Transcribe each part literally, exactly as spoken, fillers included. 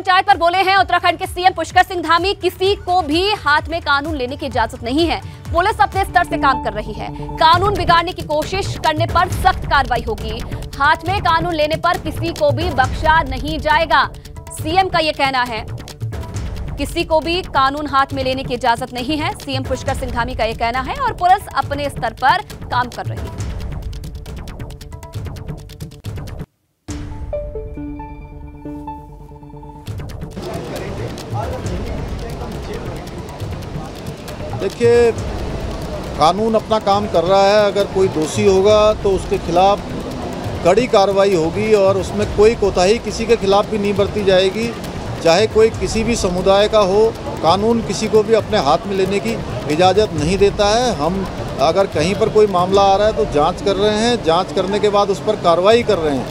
पंचायत पर बोले हैं उत्तराखंड के सीएम पुष्कर सिंह धामी, किसी को भी हाथ में कानून लेने की इजाजत नहीं है। पुलिस अपने स्तर से काम कर रही है, कानून बिगाड़ने की कोशिश करने पर सख्त कार्रवाई होगी। हाथ में कानून लेने पर किसी को भी बख्शा नहीं जाएगा। सीएम का यह कहना है, किसी को भी कानून हाथ में लेने की इजाजत नहीं है। सीएम पुष्कर सिंह धामी का यह कहना है और पुलिस अपने स्तर पर काम कर रही है। देखिए, कानून अपना काम कर रहा है। अगर कोई दोषी होगा तो उसके खिलाफ कड़ी कार्रवाई होगी और उसमें कोई कोताही किसी के खिलाफ भी नहीं बरती जाएगी, चाहे कोई किसी भी समुदाय का हो। कानून किसी को भी अपने हाथ में लेने की इजाज़त नहीं देता है। हम अगर कहीं पर कोई मामला आ रहा है तो जांच कर रहे हैं, जांच करने के बाद उस पर कार्रवाई कर रहे हैं।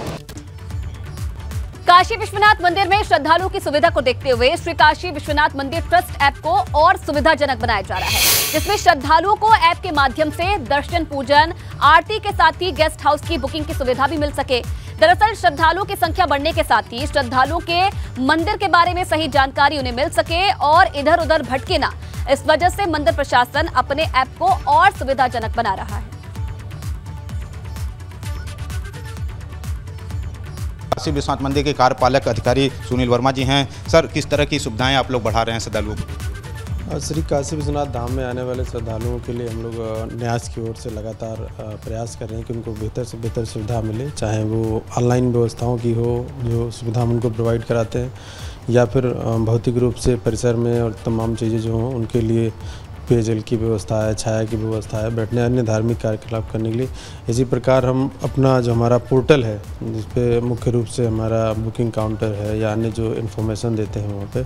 काशी विश्वनाथ मंदिर में श्रद्धालुओं की सुविधा को देखते हुए श्री काशी विश्वनाथ मंदिर ट्रस्ट ऐप को और सुविधाजनक बनाया जा रहा है, जिसमें श्रद्धालुओं को ऐप के माध्यम से दर्शन, पूजन, आरती के साथ ही गेस्ट हाउस की बुकिंग की सुविधा भी मिल सके। दरअसल श्रद्धालुओं की संख्या बढ़ने के साथ ही श्रद्धालुओं के मंदिर के बारे में सही जानकारी उन्हें मिल सके और इधर उधर भटके ना, इस वजह से मंदिर प्रशासन अपने ऐप को और सुविधाजनक बना रहा है। काशी विश्वनाथ मंदिर के कार्यपालक अधिकारी सुनील वर्मा जी हैं। सर, किस तरह की सुविधाएं आप लोग बढ़ा रहे हैं श्रद्धालुओं को? श्री काशी विश्वनाथ धाम में आने वाले श्रद्धालुओं के लिए हम लोग न्यास की ओर से लगातार प्रयास कर रहे हैं कि उनको बेहतर से बेहतर सुविधा मिले, चाहे वो ऑनलाइन व्यवस्थाओं की हो जो सुविधा हम उनको प्रोवाइड कराते हैं, या फिर भौतिक रूप से परिसर में और तमाम चीज़ें जो हों उनके लिए पेयजल की व्यवस्था है, छाया की व्यवस्था है, बैठने अन्य धार्मिक कार्यकलाप करने के लिए। इसी प्रकार हम अपना जो हमारा पोर्टल है जिस पे मुख्य रूप से हमारा बुकिंग काउंटर है या अन्य जो इन्फॉर्मेशन देते हैं वहाँ पे,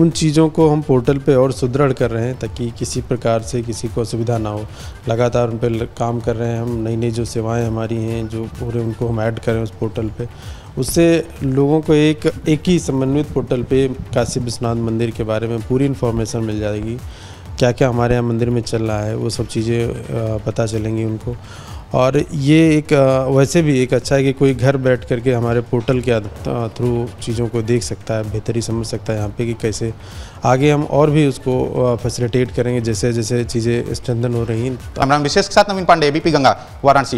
उन चीज़ों को हम पोर्टल पे और सुदृढ़ कर रहे हैं ताकि किसी प्रकार से किसी को असुविधा ना हो। लगातार उन पर काम कर रहे हैं हम। नई नई जो सेवाएँ हमारी हैं जो पूरे उनको हम ऐड कर रहे हैं उस पोर्टल पर, उससे लोगों को एक एक ही समन्वित पोर्टल पर काशी विश्वनाथ मंदिर के बारे में पूरी इन्फॉर्मेशन मिल जाएगी। क्या क्या हमारे यहाँ मंदिर में चल रहा है वो सब चीज़ें पता चलेंगी उनको। और ये एक वैसे भी एक अच्छा है कि कोई घर बैठ करके हमारे पोर्टल के थ्रू चीज़ों को देख सकता है, बेहतरी समझ सकता है यहाँ पे कि कैसे आगे हम और भी उसको फैसिलिटेट करेंगे जैसे जैसे चीज़ें स्ट्रेंथन हो रही हैं। हमारा विशेष के साथ नवीन पांडे, एबीपी गंगा, वाराणसी।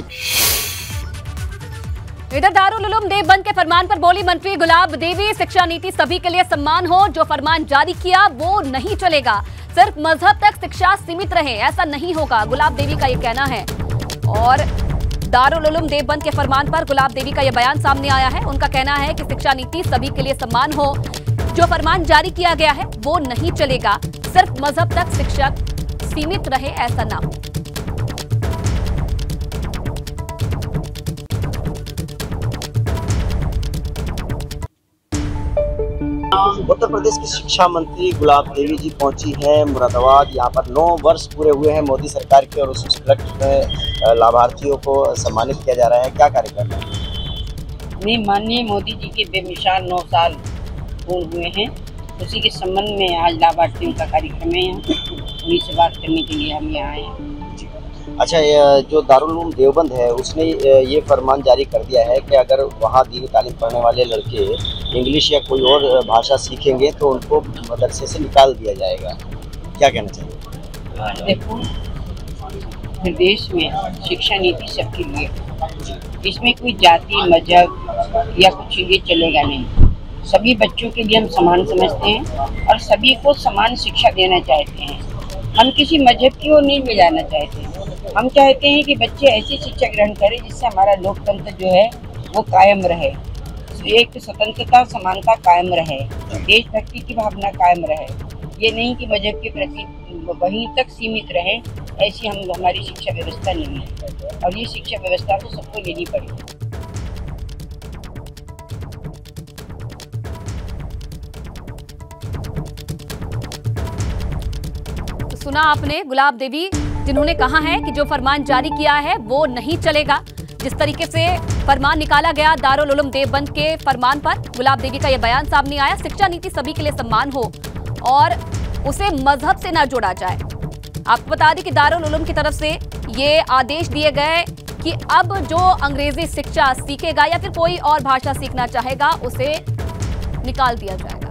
इधर दारुल उलूम देवबंद के फरमान पर बोली मंत्री गुलाब देवी, शिक्षा नीति सभी के लिए सम्मान हो, जो फरमान जारी किया वो नहीं चलेगा, सिर्फ मजहब तक शिक्षा सीमित रहे, ऐसा नहीं होगा, गुलाब देवी का ये कहना है। और दारुल उलूम देवबंद के फरमान पर गुलाब देवी का ये बयान सामने आया है। उनका कहना है कि शिक्षा नीति सभी के लिए सम्मान हो, जो फरमान जारी किया गया है वो नहीं चलेगा, सिर्फ मजहब तक शिक्षा सीमित रहे, ऐसा ना हो। उत्तर प्रदेश की शिक्षा मंत्री गुलाब देवी जी पहुंची हैं मुरादाबाद। यहाँ पर नौ वर्ष पूरे हुए हैं मोदी सरकार के और उस उपलक्ष्य में लाभार्थियों को सम्मानित किया जा रहा है। क्या कार्यक्रम है? मैं माननीय मोदी जी के बेमिसाल नौ साल पूर्ण हुए हैं, उसी के संबंध में आज लाभार्थियों का कार्यक्रम है। उन्हीं से बात करने के लिए हम यहाँ आए हैं। अच्छा, जो दारुल उलूम देवबंद है उसने ये फरमान जारी कर दिया है कि अगर वहाँ दीनी तालीम पढ़ने वाले लड़के इंग्लिश या कोई और भाषा सीखेंगे तो उनको मदरसे से निकाल दिया जाएगा, क्या कहना चाहिए? देखो, प्रदेश में शिक्षा नीति सबके लिए, इसमें कोई जाति मजहब या कुछ ये चलेगा नहीं। सभी बच्चों के लिए हम समान समझते हैं और सभी को समान शिक्षा देना चाहते हैं। हम किसी मजहब की ओर नहीं ले जाना चाहते हैं। हम चाहते हैं कि बच्चे ऐसी शिक्षा ग्रहण करें जिससे हमारा लोकतंत्र जो है वो कायम रहे, एक स्वतंत्रता समानता कायम रहे, देशभक्ति की भावना कायम रहे। ये नहीं कि मजहब के प्रति वहीं तक सीमित रहे, ऐसी हम हमारी शिक्षा व्यवस्था नहीं है और ये शिक्षा व्यवस्था तो सबको लेनी पड़ेगी। सुना आपने गुलाब देवी, जिन्होंने कहा है कि जो फरमान जारी किया है वो नहीं चलेगा। जिस तरीके से फरमान निकाला गया दारुल उलूम देवबंद के फरमान पर गुलाब देवी का यह बयान सामने आया, शिक्षा नीति सभी के लिए सम्मान हो और उसे मजहब से ना जोड़ा जाए। आपको बता दें कि दारुल उलूम की तरफ से ये आदेश दिए गए कि अब जो अंग्रेजी शिक्षा सीखेगा या फिर कोई और भाषा सीखना चाहेगा उसे निकाल दिया जाएगा।